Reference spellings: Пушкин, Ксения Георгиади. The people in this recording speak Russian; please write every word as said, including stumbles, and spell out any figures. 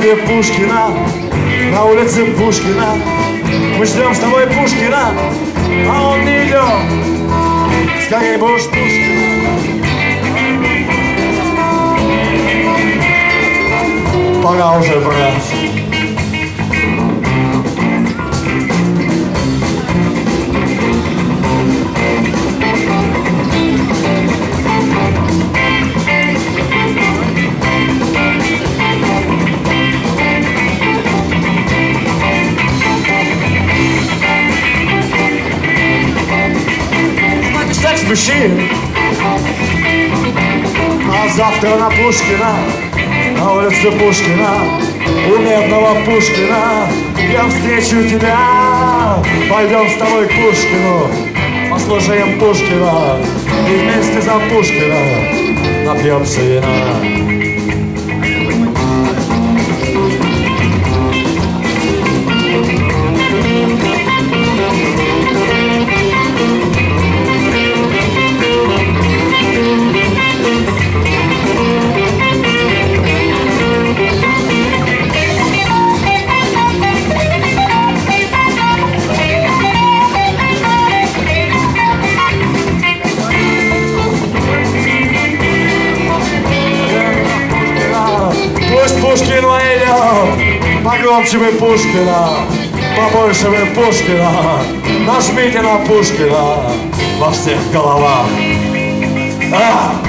дороге Пушкина, на улице Пушкина. Мы ждем с тобой Пушкина, а он не идет. Скорей бы уж Пушкина. Пора уже, брат. А завтра на Пушкина, на улице Пушкина, у медного Пушкина я встречу тебя. Пойдем с тобой к Пушкину, послушаем Пушкина и вместе за Пушкина напьемся вина. Пушкин войдет, погромче вы Пушкина, побольше вы Пушкина, нажмите на Пушкина во всех головах. А!